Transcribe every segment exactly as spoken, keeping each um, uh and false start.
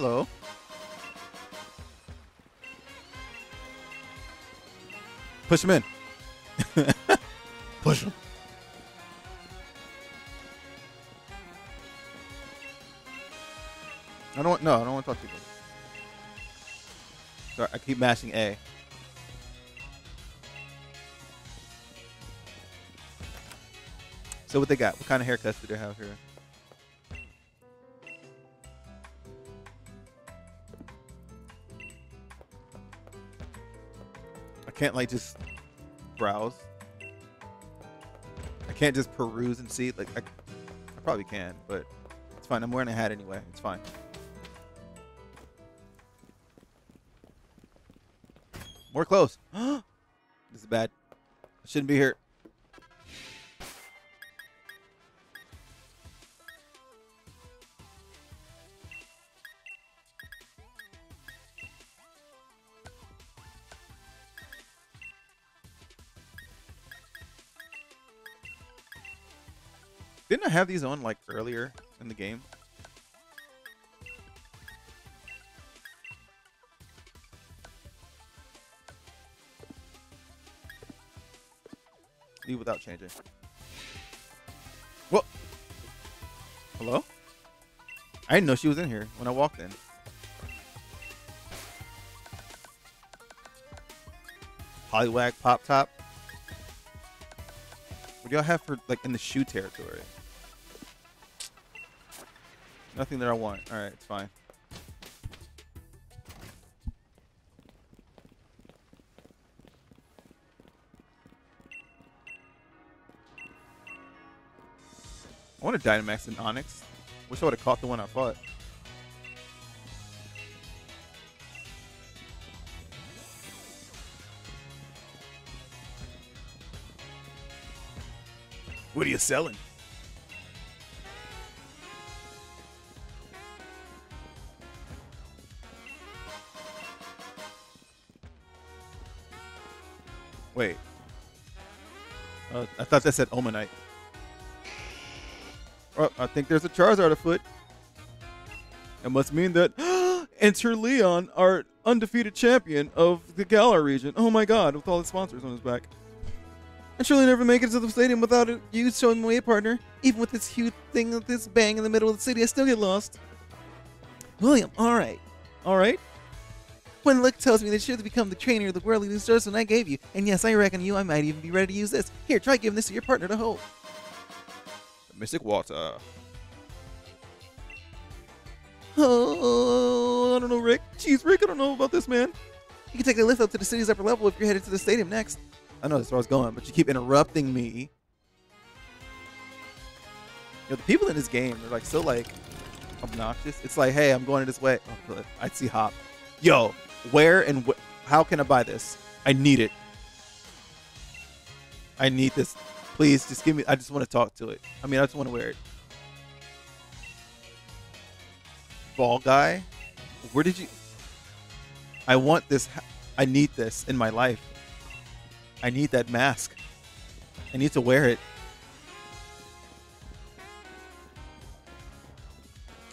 Hello. Push him in. Push him. I don't. No, I don't want to talk to you. Sorry, I keep mashing A. So what they got? What kind of haircuts do they have here? I can't like just browse. I can't just peruse and see. Like I, I probably can, but it's fine. I'm wearing a hat anyway. It's fine. More clothes. This is bad. I shouldn't be here. Didn't I have these on like earlier in the game? Leave without changing. What? Hello? I didn't know she was in here when I walked in. Poliwag Pop Top. What do y'all have for like in the shoe territory? Nothing that I want. All right, it's fine. I want a Dynamax and Onyx. Wish I would have caught the one I fought. What are you selling? Wait. Uh, I thought that said Omanite. Oh, I think there's a Charizard afoot. It must mean that enter Leon, our undefeated champion of the Galar region. Oh my god, with all his sponsors on his back. I surely never make it to the stadium without you showing me a partner. Even with this huge thing, with this bang in the middle of the city, I still get lost. William, alright. Alright? One look tells me that you have become the trainer of the worldly resource I gave you. And yes, I reckon you, I might even be ready to use this. Here, try giving this to your partner to hold. Mystic water. Oh, I don't know, Rick. Jeez, Rick, I don't know about this, man. You can take a lift up to the city's upper level if you're headed to the stadium next. I know that's where I was going, but you keep interrupting me. You know, the people in this game are like so like obnoxious. It's like, hey, I'm going this way. Oh, good. I see Hop. Yo, where and wh how can I buy this? I need it. I need this. Please, just give me, I just want to talk to it. I mean, I just want to wear it. Ball guy? Where did you? I want this. I need this in my life. I need that mask. I need to wear it.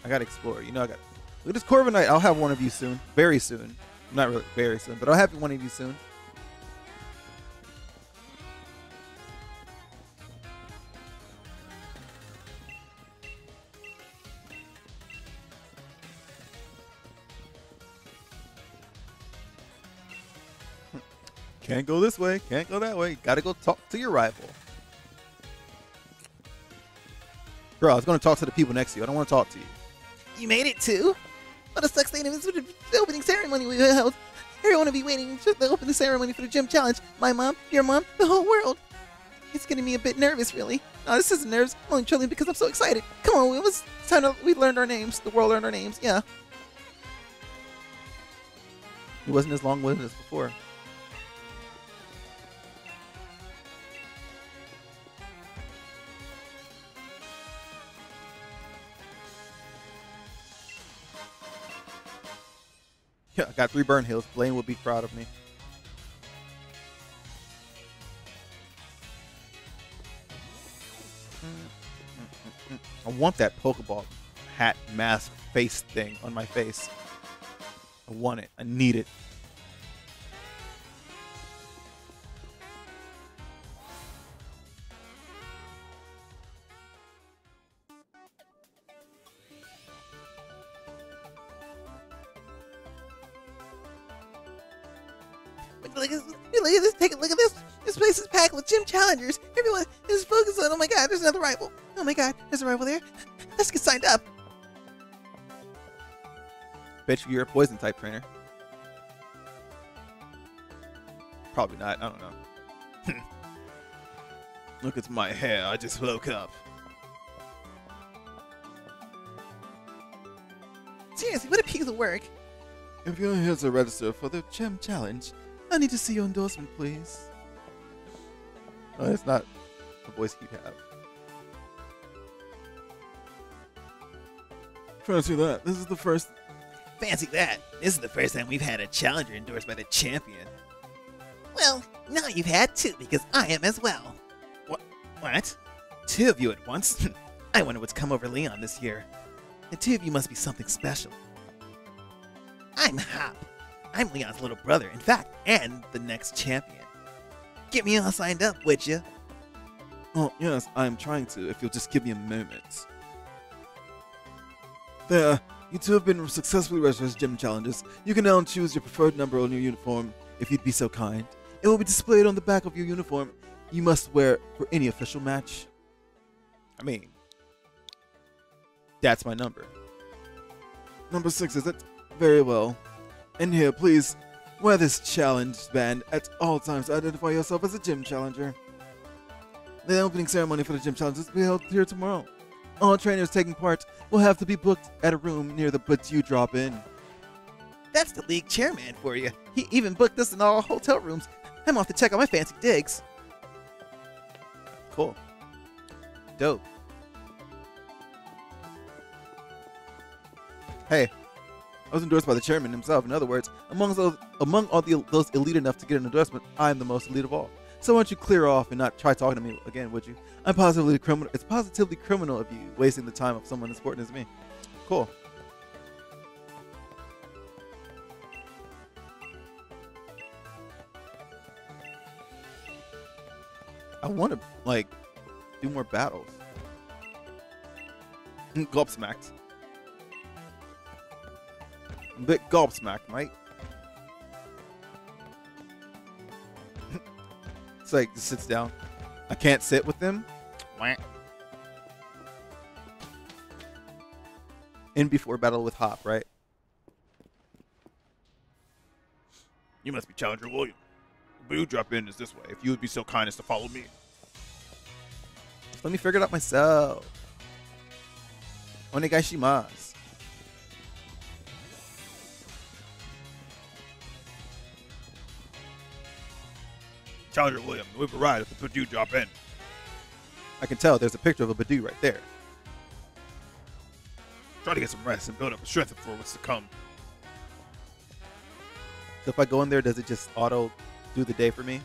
I got to explore. You know, I got. Look at this Corviknight. I'll have one of you soon. Very soon. Not really very soon, but I'll have one of you soon. Can't go this way, can't go that way. Gotta go talk to your rival. Bro, I was gonna talk to the people next to you. I don't wanna talk to you. You made it too? What a sucks thing. This was the opening ceremony we held. Everyone will be waiting for the opening ceremony for the Gem Challenge. My mom, your mom, the whole world. It's getting me a bit nervous, really. No, this isn't nerves. I'm only trembling because I'm so excited. Come on, it was time to, we learned our names. The world learned our names, yeah. It wasn't as long-winded as before. Yeah, I got three burn heals. Blaine would be proud of me. I want that Pokeball. I hat, mask, face thing on my face. I want it. I need it. Look at, look at this. Take a look at this. This place is packed with gym challengers. Everyone is focused on. Oh my god, there's another rival. Oh my god, there's a rival there. Let's get signed up. Bet you you're a poison type trainer. Probably not. I don't know. Look at my hair. I just woke up. Seriously, what a piece of work. If you're here to register for the Gem Challenge, I need to see your endorsement, please. No, that's not the voice you have. Fancy that. This is the first... Fancy that. This is the first time we've had a challenger endorsed by the champion. Well, now you've had two, because I am as well. What? What? Two of you at once? I wonder what's come over Leon this year. The two of you must be something special. I'm Hop. I'm Leon's little brother, in fact, and the next champion. Get me all signed up, would you? Oh, yes, I'm trying to, if you'll just give me a moment. There, you two have been successfully registered as gym challenges. You can now choose your preferred number on your uniform, if you'd be so kind. It will be displayed on the back of your uniform you must wear for any official match. I mean, that's my number. Number six, is it? Very well. And here, please, wear this challenge band at all times to identify yourself as a gym challenger. The opening ceremony for the gym challenges will be held here tomorrow. All trainers taking part will have to be booked at a room near the Budew Drop Inn. That's the league chairman for you. He even booked us in all hotel rooms. I'm off to check out my fancy digs. Cool. Dope. Hey. I was endorsed by the chairman himself. In other words, amongst those, among all the, those elite enough to get an endorsement, I'm the most elite of all. So why don't you clear off and not try talking to me again, would you? I'm positively criminal. It's positively criminal of you wasting the time of someone as important as me. Cool. I want to like do more battles. Gobsmacked. I'm a bit gobsmacked, mate. It's like, just sits down. I can't sit with them. Wah. In before battle with Hop, right? You must be Challenger William. The Budew Drop Inn is this way. If you would be so kind as to follow me. Just let me figure it out myself. Onegaishimasu. Challenger William, we've arrived at the Budew Drop Inn. I can tell there's a picture of a Budew right there. Try to get some rest and build up strength for what's to come. So if I go in there, does it just auto do the day for me?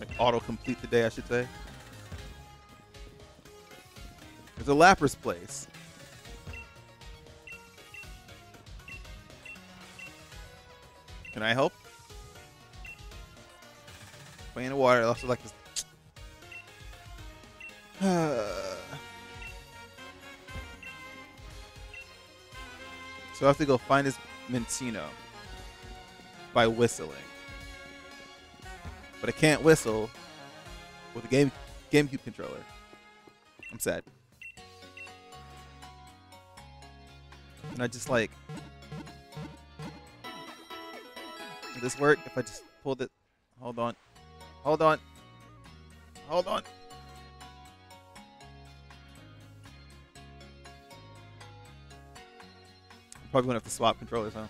Like auto complete the day, I should say. There's a Lapras place. Can I help? Way in the water. I also like this. So I have to go find this Mencino by whistling. But I can't whistle with a game GameCube controller. I'm sad. And I just like. Will this work if I just pulled it? Hold on. Hold on. Hold on. I'm probably gonna have to swap controllers, huh?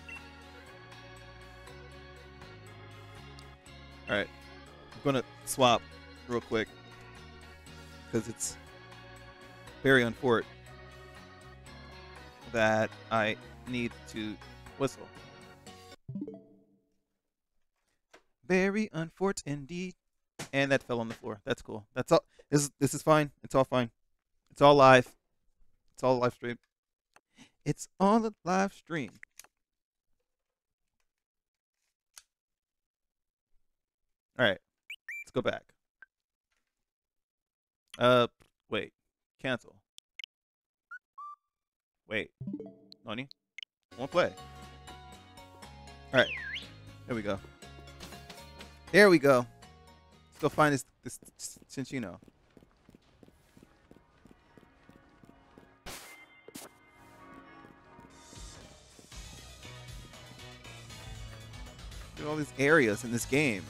Alright. I'm gonna swap real quick. Because it's very unfortunate that I need to whistle. Very unfortunate indeed. And that fell on the floor. That's cool. That's all. This, this is fine. It's all fine. It's all live. It's all live stream. It's all a live stream. All right, let's go back. Uh, wait, cancel. Wait, Nani? Won't play. All right, there we go. There we go. Let's go find this this Cinccino. Look at all these areas in this game.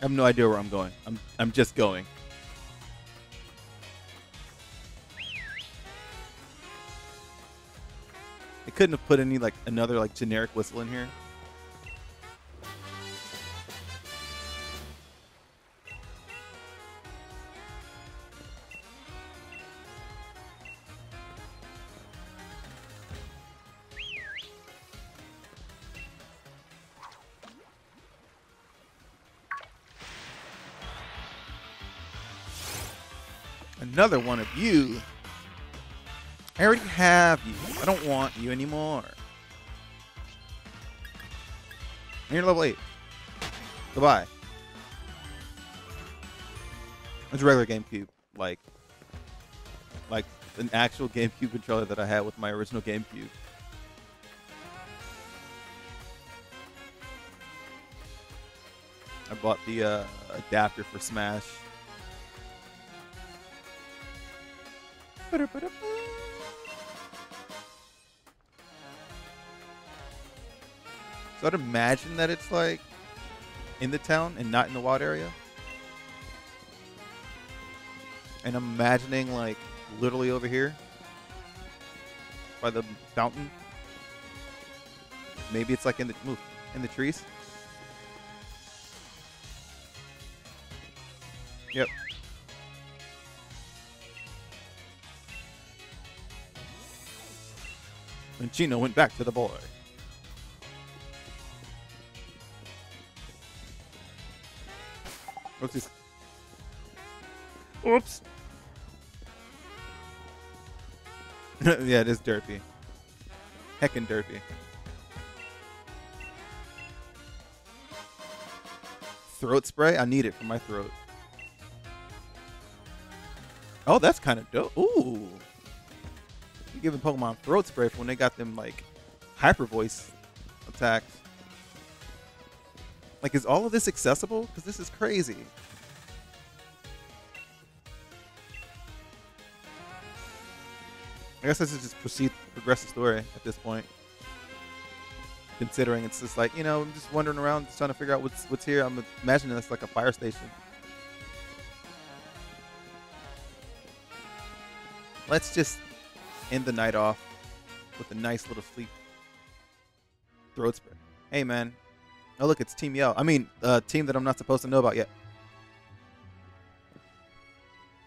I have no idea where I'm going. I'm I'm just going. They couldn't have put any like another like generic whistle in here. Another one of you. I already have you. I don't want you anymore. You're level eight. Goodbye. It's a regular GameCube, like, like an actual GameCube controller that I had with my original GameCube. I bought the uh, adapter for Smash. So I'd imagine that it's like in the town and not in the wild area. And I'm imagining like literally over here by the fountain. Maybe it's like in the move in the trees. Yep. Mencino went back to the boy. Oopsies. Oops. Yeah, it is derpy. Heckin' derpy. Throat spray? I need it for my throat. Oh, that's kind of dope. Ooh. Giving Pokemon throat spray for when they got them like hyper voice attacks. Like, is all of this accessible? Because this is crazy. I guess I should just proceed progress the story at this point. Considering it's just like, you know, I'm just wandering around just trying to figure out what's what's here. I'm imagining it's like a fire station. Let's just end the night off with a nice little sleep. Throat spray. Hey, man. Oh, look, it's Team Yell. I mean, uh, team that I'm not supposed to know about yet.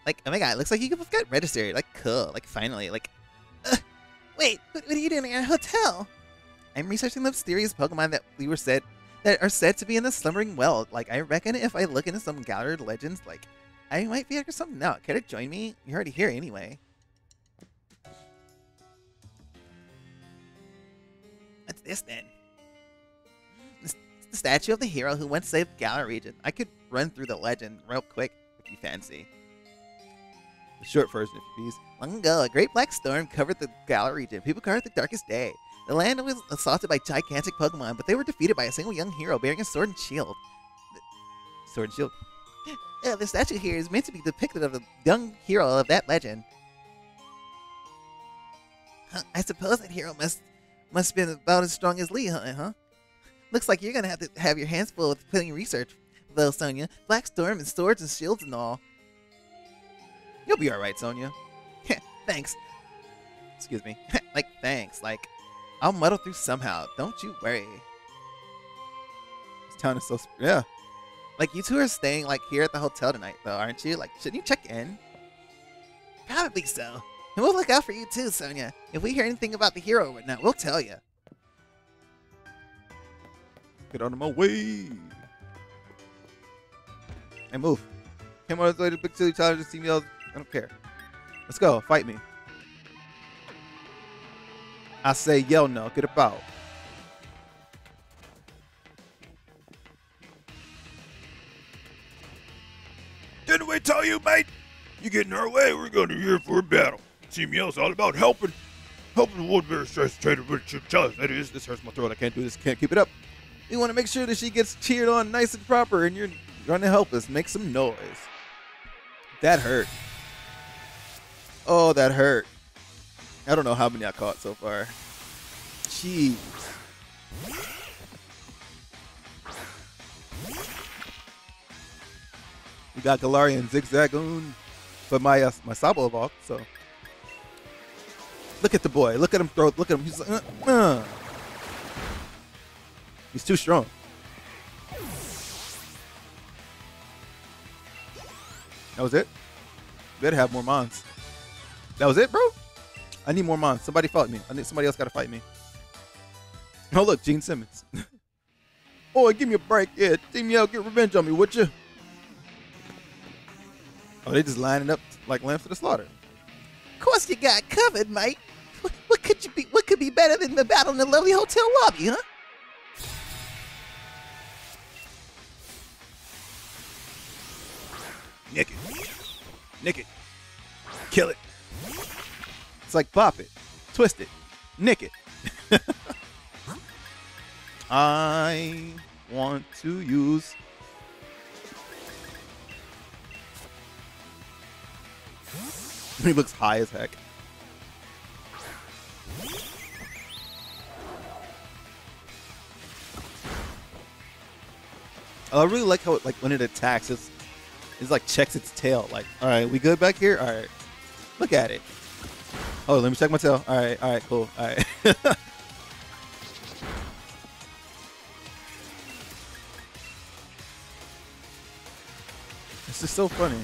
Like, oh my god, it looks like you both got registered. Like, cool. Like, finally. Like, uh, wait, what, what are you doing in a hotel? I'm researching the mysterious Pokemon that we were said that are said to be in the slumbering well. Like, I reckon if I look into some gallery of legends, like, I might be after something out. Care to join me? You're already here anyway. What's this then? It's the statue of the hero who once saved the Galar region. I could run through the legend real quick if you fancy. The short version, if you please. Long ago, a great black storm covered the Galar region. People carved the Darkest Day. The land was assaulted by gigantic Pokemon, but they were defeated by a single young hero bearing a sword and shield. The sword and shield. Uh, the statue here is meant to be depicted of the young hero of that legend. I suppose that hero must. Must have been about as strong as Leon, huh? Looks like you're gonna have to have your hands full with putting research, though, Sonia. Black Storm and swords and shields and all. You'll be alright, Sonia. Thanks. Excuse me. Like, thanks. Like, I'll muddle through somehow. Don't you worry. This town is so... Sp yeah. Like, you two are staying, like, here at the hotel tonight, though, aren't you? Like, shouldn't you check in? Probably so. And we'll look out for you too, Sonia. If we hear anything about the hero or whatnot, we'll tell you. Get out of my way. And move. ten minutes later, Big Silly Challenge to Team Yell. I don't care. Let's go. Fight me. I say Yell no. Get up out. Didn't we tell you, mate? You get in our way, we're going to here for a battle. Team Yell's all about helping. Helping the Woodbury stress trader with your challenge. That is, this hurts my throat. I can't do this. Can't keep it up. We want to make sure that she gets cheered on nice and proper, and you're going to help us make some noise. That hurt. Oh, that hurt. I don't know how many I caught so far. Jeez. We got Galarian Zig Zagoon for my uh, my Sabo evolved, so. Look at the boy. Look at him throw. Look at him. He's like, uh, uh. He's too strong. That was it? Better have more mons. That was it, bro? I need more mons. Somebody fought me. I need somebody else gotta fight me. Oh look, Gene Simmons. Oh, give me a break. Yeah, Team Yell, get revenge on me, would you? Oh, they just lining up like lambs to the slaughter. Of course you got covered, mate. What, what could you be? What could be better than the battle in the lovely hotel lobby, huh? Nick it. Nick it. Kill it. It's like pop it. Twist it. Nick it. I want to use... He looks high as heck. I really like how it, like when it attacks, it's It's like checks its tail. Like, all right, we good back here? All right, look at it. Oh, let me check my tail. All right, all right, cool. All right. This is so funny.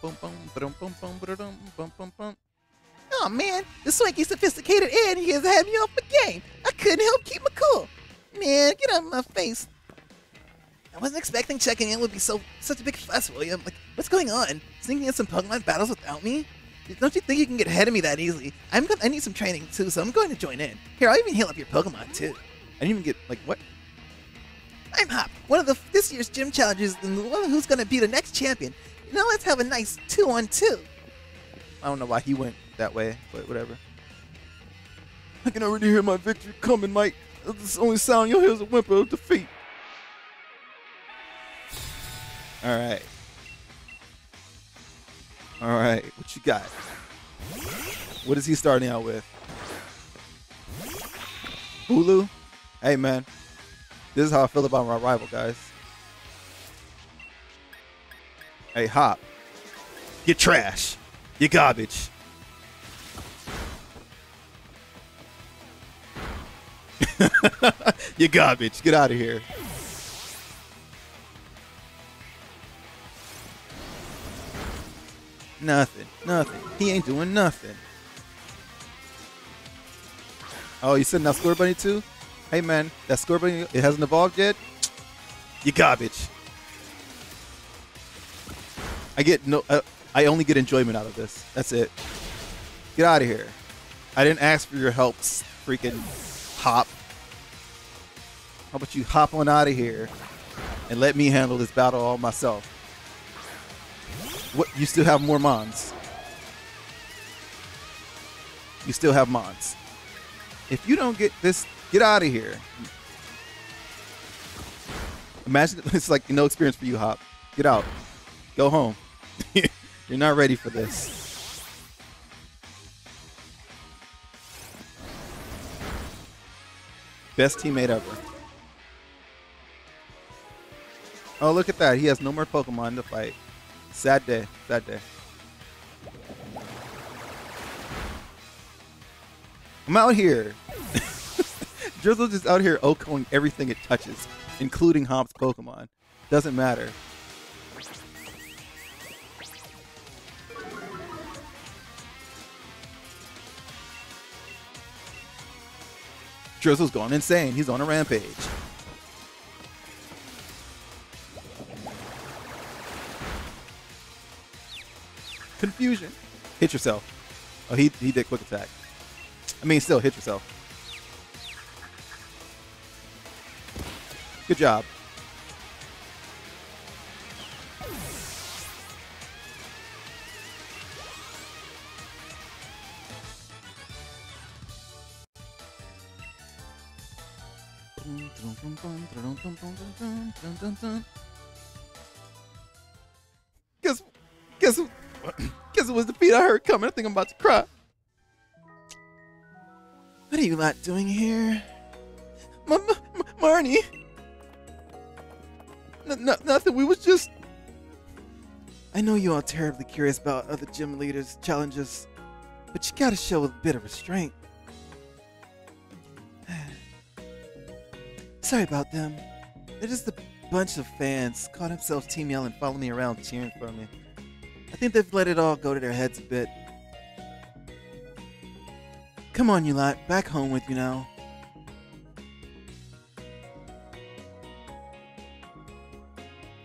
Boop. Oh man, the swanky sophisticated Annie has had me off my game. I couldn't help keep my cool. Man, get out of my face. I wasn't expecting checking in would be so such a big fuss, William. Like, what's going on? Singing in some Pokemon battles without me? Don't you think you can get ahead of me that easily? I'm gonna, I need some training too, so I'm going to join in. Here, I'll even heal up your Pokemon too. I didn't even get, like, what? I'm Hop, one of the this year's gym challengers, and the one who's gonna be the next champion. Now let's have a nice two on two. I don't know why he went that way, but whatever. I can already hear my victory coming, Mike. This only sound you'll hear is a whimper of defeat. All right. All right, what you got? What is he starting out with? Hulu? Hey, man. This is how I feel about my rival, guys. Hey, Hop. You're trash. You're garbage. You're garbage. Get out of here. Nothing. Nothing. He ain't doing nothing. Oh, you sending out Scorbunny too? Hey, man. That Scorbunny, it hasn't evolved yet? You're garbage. I get no... Uh, I only get enjoyment out of this. That's it. Get out of here. I didn't ask for your help, freaking Hop. How about you hop on out of here and let me handle this battle all myself? What? You still have more mons. You still have mons. If you don't get this, get out of here. Imagine it's like no experience for you, Hop. Get out. Go home. You're not ready for this. Best teammate ever. Oh, look at that. He has no more Pokemon to fight. Sad day. Sad day. I'm out here. Drizzle's just out here oaking everything it touches, including Hop's Pokemon. Doesn't matter. Drizzle's gone insane. He's on a rampage. Confusion. Hit yourself. Oh, he, he did quick attack. I mean, still hit yourself. Good job. Guess, guess, guess it was the beat I heard coming. I think I'm about to cry. What are you lot doing here, M M Marnie? N n nothing. We was just. I know you all terribly curious about other gym leaders' challenges, but you gotta show a bit of restraint. Sorry about them. They're just a bunch of fans caught themselves Team Yell and following me around cheering for me. I think they've let it all go to their heads a bit. Come on, you lot. Back home with you now.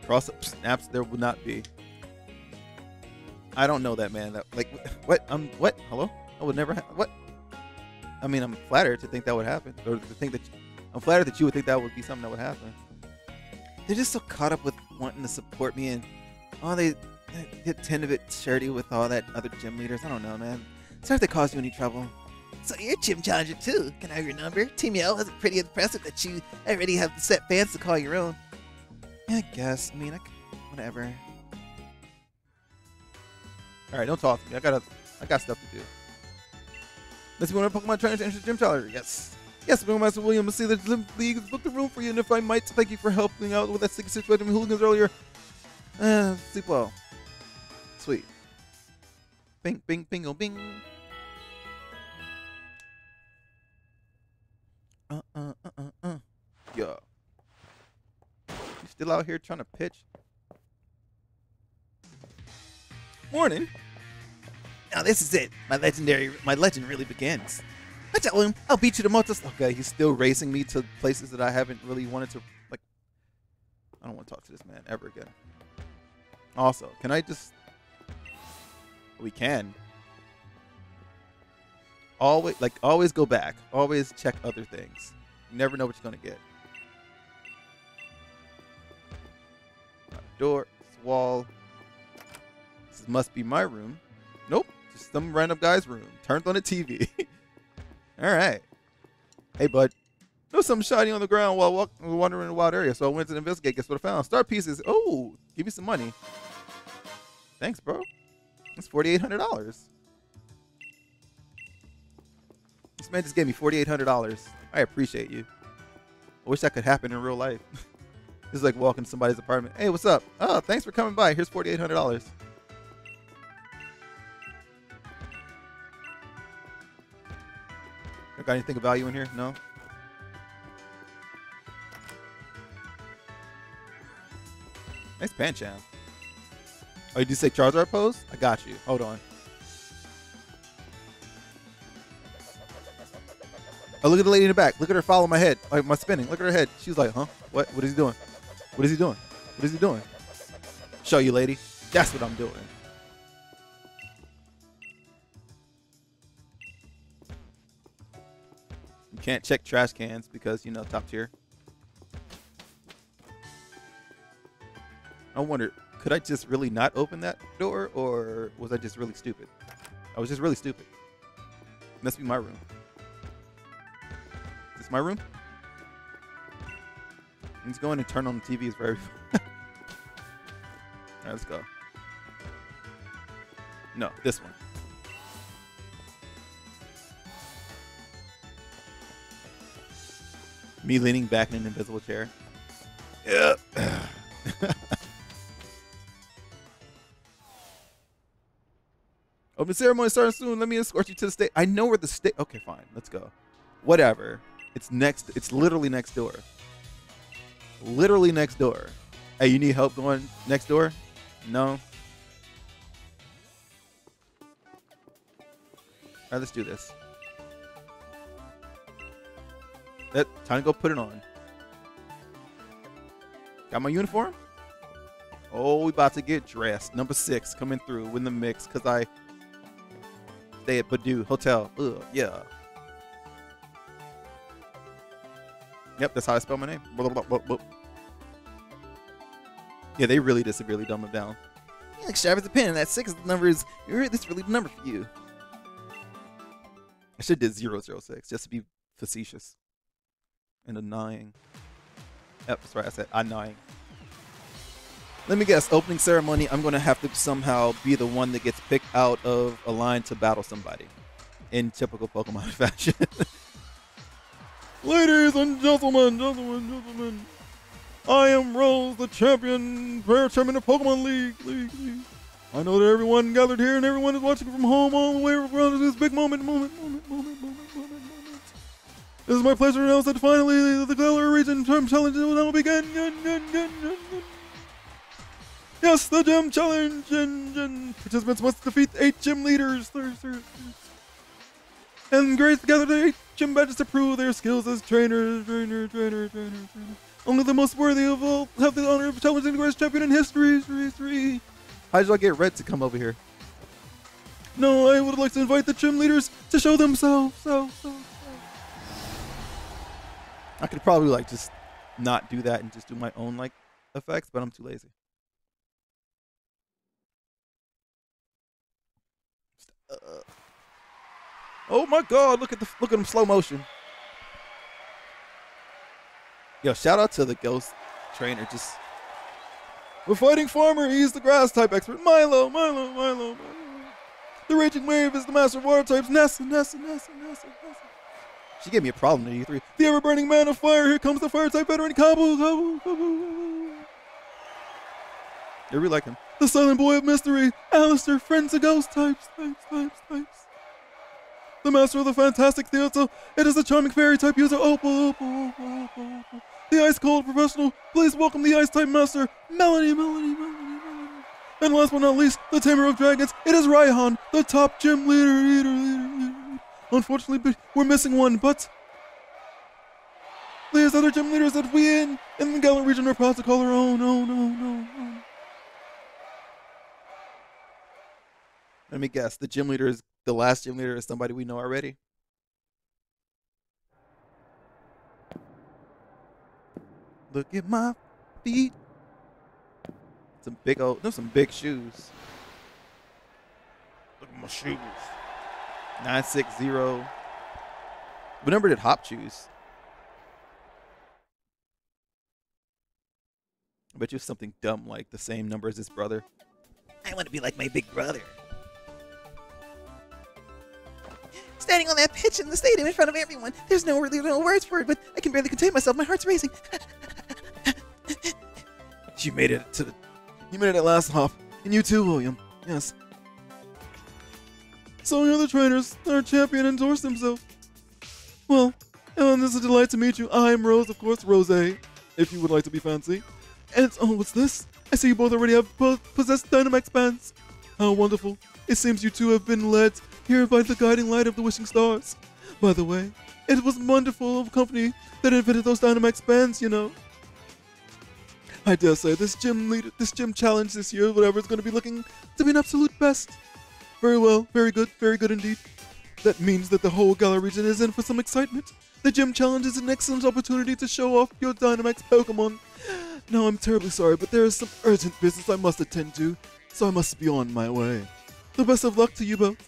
Cross-up snaps there would not be. I don't know that man. That, like, what? Um, what? Hello? I would never ha what? I mean, I'm flattered to think that would happen. Or to think that... You I'm flattered that you would think that would be something that would happen. They're just so caught up with wanting to support me and all oh, they, they get tend a bit shirty with all that other gym leaders. I don't know, man. Sorry if they caused you any trouble. So you're a gym challenger too. Can I have your number? Team Yell is pretty impressive that you already have the set fans to call your own. Yeah, I guess. I mean, I c whatever. All right, don't talk to me. I got I got stuff to do. Let's go on a Pokemon trainer to enter the gym challenger. Yes. Yes, Master William, I see that the league has booked a room for you, and if I might, thank you for helping out with that sticky situation with hooligans earlier. Uh, sleep well. Sweet. Bing, bing, bingo, bing. Uh, uh, uh, uh, uh. Yo. You still out here trying to pitch? Morning. Now this is it. My legendary, my legend really begins. Watch out, William. I'll beat you to motos. Okay, he's still racing me to places that I haven't really wanted to, like, I don't want to talk to this man ever again. Also, can I just... We can. Always, like, always go back. Always check other things. You never know what you're going to get. Got a door. This wall. This must be my room. Nope. Just some random guy's room. Turned on a T V. All right. Hey, bud. There was something shiny on the ground while walk wandering in a wild area, so I went to investigate. Guess what I found? Star pieces. Oh, give me some money. Thanks, bro. That's forty-eight hundred dollars. This man just gave me forty-eight hundred dollars. I appreciate you. I wish that could happen in real life. It's like walking to somebody's apartment. Hey, what's up? Oh, thanks for coming by. Here's forty-eight hundred dollars. Got anything of value in here? No? Nice Pancham. Oh, you do say Charizard pose? I got you. Hold on. Oh, look at the lady in the back. Look at her follow my head. Like, my spinning. Look at her head. She's like, huh? What? What is he doing? What is he doing? What is he doing? Show you, lady. That's what I'm doing. Can't check trash cans because, you know, top tier. I wonder, could I just really not open that door, or was I just really stupid? I was just really stupid. Must be my room. Is this my room? Let's go in and turn on the T Vs for everything. All right, let's go. No, this one. Me leaning back in an invisible chair. Yeah. Open ceremony starting soon. Let me escort you to the state. I know where the state. Okay, fine. Let's go. Whatever. It's next. It's literally next door. Literally next door. Hey, you need help going next door? No. All right, let's do this. That time to go put it on. Got my uniform? Oh, we about to get dressed. Number six coming through in the mix because I stay at Budew Hotel. Ugh, yeah. Yep, that's how I spell my name. Blah, blah, blah, blah. Yeah, they really did severely dumb it down. Yeah, like sharp as a pin. That six number is this really the number for you. I should have did zero zero six just to be facetious. And annoying. Yep, that's right. I said annoying. Let me guess. Opening ceremony. I'm gonna have to somehow be the one that gets picked out of a line to battle somebody, in typical Pokemon fashion. Ladies and gentlemen, gentlemen, gentlemen, I am Rose, the champion, prayer chairman of Pokemon League, League, League. I know that everyone gathered here and everyone is watching from home all the way around to this big moment, moment, moment, moment, moment, moment, moment. It is my pleasure to announce that finally the Galar region Gem Challenge will now begin. Yes, the Gem Challenge, and, and participants must defeat eight gym leaders. And grades together the eight gym badges to prove their skills as trainers, trainer, trainer, trainer, trainer. Only the most worthy of all have the honor of challenging the greatest champion in history. Three, three. How did y'all get Red to come over here? No, I would like to invite the gym leaders to show themselves. So, so, so. I could probably like just not do that and just do my own like effects, but I'm too lazy. Uh, oh my God! Look at the look at them slow motion. Yo, shout out to the ghost trainer. Just we're fighting farmer. He's the grass type expert. Milo, Milo, Milo, Milo. The raging wave is the master of water types. Nessa, Nessa, Nessa, Nessa, Nessa. She gave me a problem to you three. The ever burning man of fire. Here comes the fire type veteran. Kabu, Kabu, Kabu. They really like him. The silent boy of mystery. Allister, friends of ghost types, types, types, types. The master of the fantastic theater, it is the charming fairy type user, Opal, Opal, Opal, Opal, Opal. The ice cold professional, please welcome the ice type master, Melanie, Melanie, Melanie, Melanie. And last but not least, the tamer of dragons, it is Raihan, the top gym leader, leader, leader, leader. Unfortunately, we're missing one, but there's other gym leaders that we in, in the Galar region are proud to call our own, oh, no, no, no. Let me guess, the gym leader is The last gym leader is somebody we know already. Look at my feet. Some big old, there's some big shoes. Look at my shoes. nine six zero. What number did Hop choose? I bet you something dumb like the same number as his brother. I want to be like my big brother. Standing on that pitch in the stadium in front of everyone. There's no really no words for it, but I can barely contain myself. My heart's racing. You made it to the... You made it at last, Hop. And you too, William. Yes. So you're the trainers. Our champion endorsed himself. Well, and this is a delight to meet you. I'm Rose, of course, Rose, if you would like to be fancy. And it's... Oh, what's this? I see you both already have both possessed Dynamax bands. How wonderful. It seems you two have been led... here by the guiding light of the wishing stars. By the way, it was wonderful of company that invented those Dynamax bands, you know. I dare say this gym leader, this gym challenge this year, whatever, is going to be looking to be an absolute best. Very well, very good, very good indeed. That means that the whole Galar region is in for some excitement. The gym challenge is an excellent opportunity to show off your Dynamax Pokemon. Now I'm terribly sorry, but there is some urgent business I must attend to, so I must be on my way. The best of luck to you both.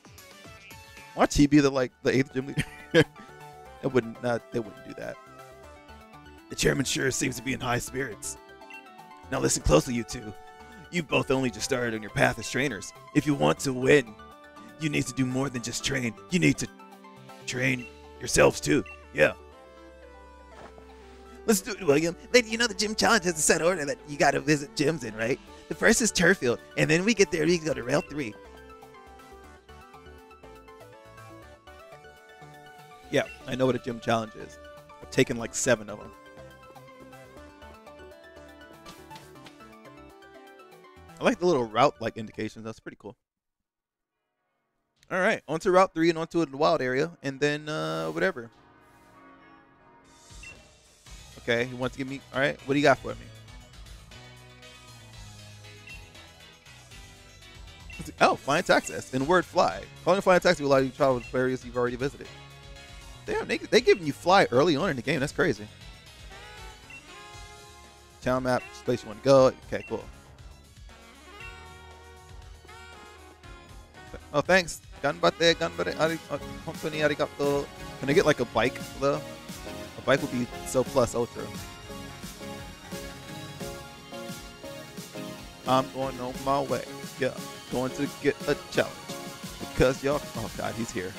Watch he be the like the eighth gym leader. It wouldn't not they wouldn't do that. The chairman sure seems to be in high spirits. Now listen closely, you two. You both only just started on your path as trainers. If you want to win, you need to do more than just train. You need to train yourselves too. Yeah. Let's do it, William. You know the gym challenge has a set order that you gotta visit gyms in, right? The first is Turfield, and then we get there, we can go to rail three. Yeah, I know what a gym challenge is. I've taken like seven of them. I like the little route-like indications. That's pretty cool. All right, onto Route three and onto the wild area, and then uh, whatever. Okay, he wants to give me. All right, what do you got for me? Oh, flying taxis and word fly. Calling a flying taxi will allow you to travel to areas you've already visited. Damn, they they giving you fly early on in the game. That's crazy. Town map, place you want to go. Okay, cool. Oh, thanks. Ganbatte, ganbatte, company, arigato. Can I get like a bike though? A bike would be so plus ultra. I'm going on my way. Yeah, going to get a challenge because y'all. Oh God, he's here.